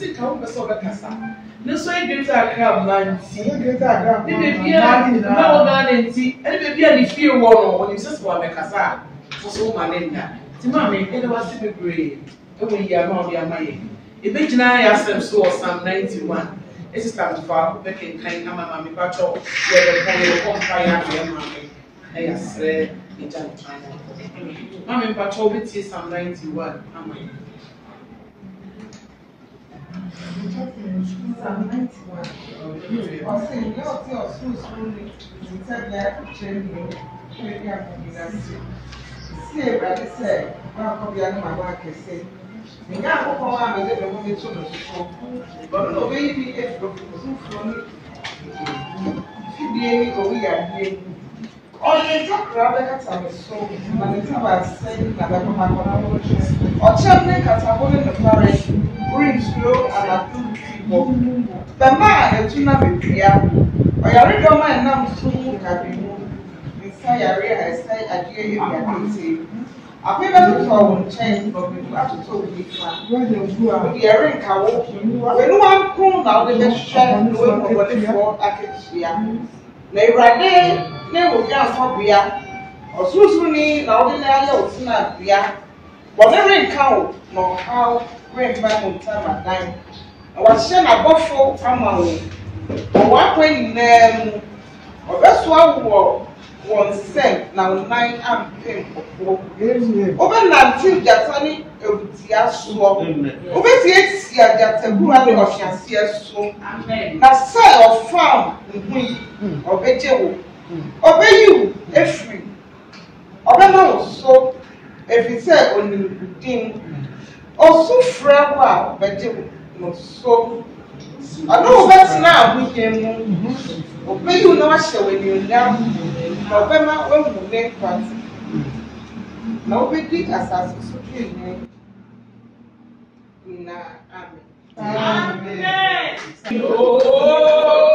91. Brings glow and a people. The man is not a prayer. But I read your man now, so you can be moved. I say, I hear you. I pay that to our change, but we have to talk with you. When you are in Kawo, when one comes out, they just share the way for what they want. I can see. They write there, they will get some beer. Or soon, now they are not beer. But they in Kawo, nor how. Great back on time at night. I was saying about 4 hours. What when or that's why we were sent now 9 and 10 over 19 Japanese Tiasso. Over 8 years that the woman of Tiasso. Now, sell or farm we obey you. Obey you, every. Obey now, so if you say only the thing. Also, frail wow, but so I know that's now we can obey you now. So when you now, November when we make party, nobody as I suspect you. Amen.